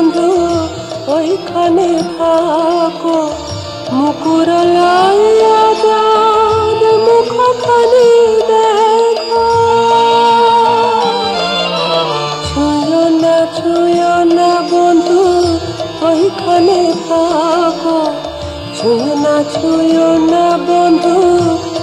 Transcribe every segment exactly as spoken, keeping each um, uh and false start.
বন্ধু ওইখানে থাকো মুকুর লাইয়া যার মুখখানি দেখো ছুঁয়ো না ছুঁয়ো না বন্ধু ওইখানে থাকো ছুঁয়ো না ছুঁয়ো না বন্ধু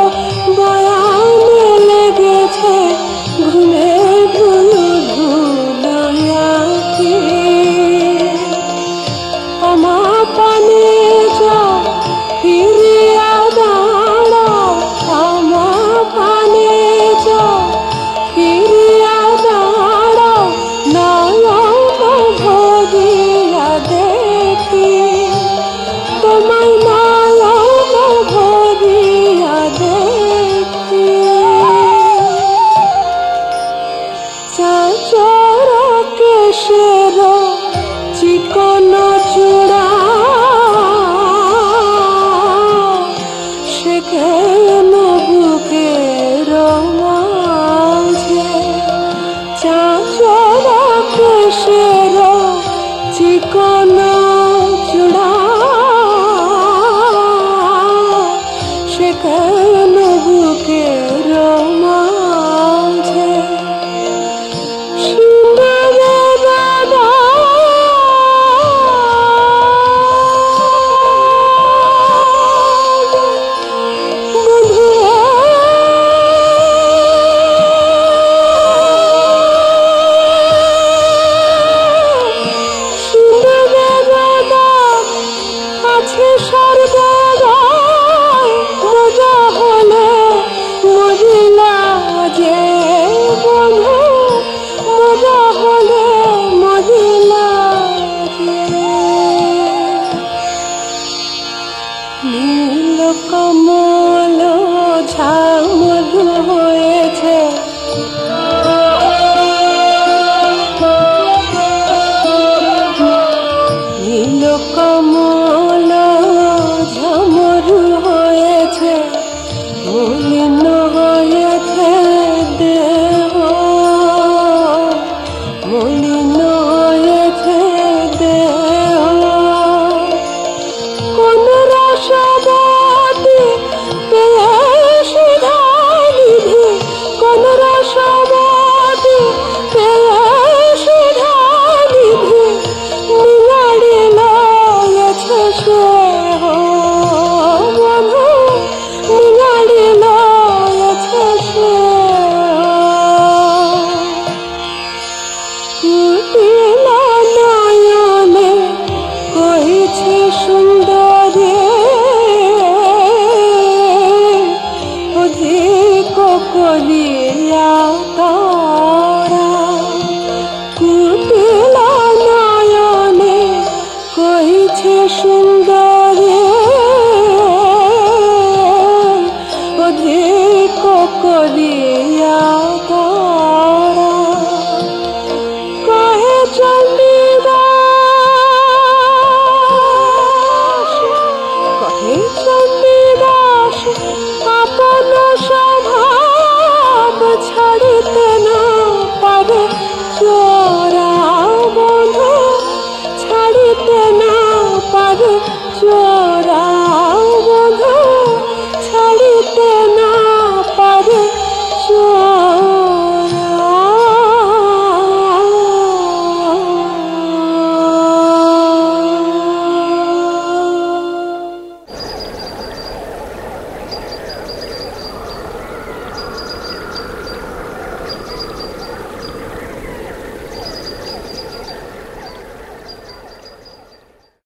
বয়ানে লেগেছে ঘুমে ঘুলু ঢুলু আঁখি আমার পানে যা ফিরিয়া দাঁড়াও আমার পানে যা ফিরিয়া দাঁড়াও নয়ন ভরিয়া দেখি তোমার নয়ন ভরিয়া দেখি চাঁচর কেশের চিকন চূড়া কোন চূড়া সেখান বুকে রোমাঞ্চে কমল ঝামল হয়েছে নীল কমল ঝামল হয়েছে মলিন হয়েছে দেহ মলিন হয়েছে দেহ কোন রসদ Chhunyona. আপন স্বভাব ছাড়ি।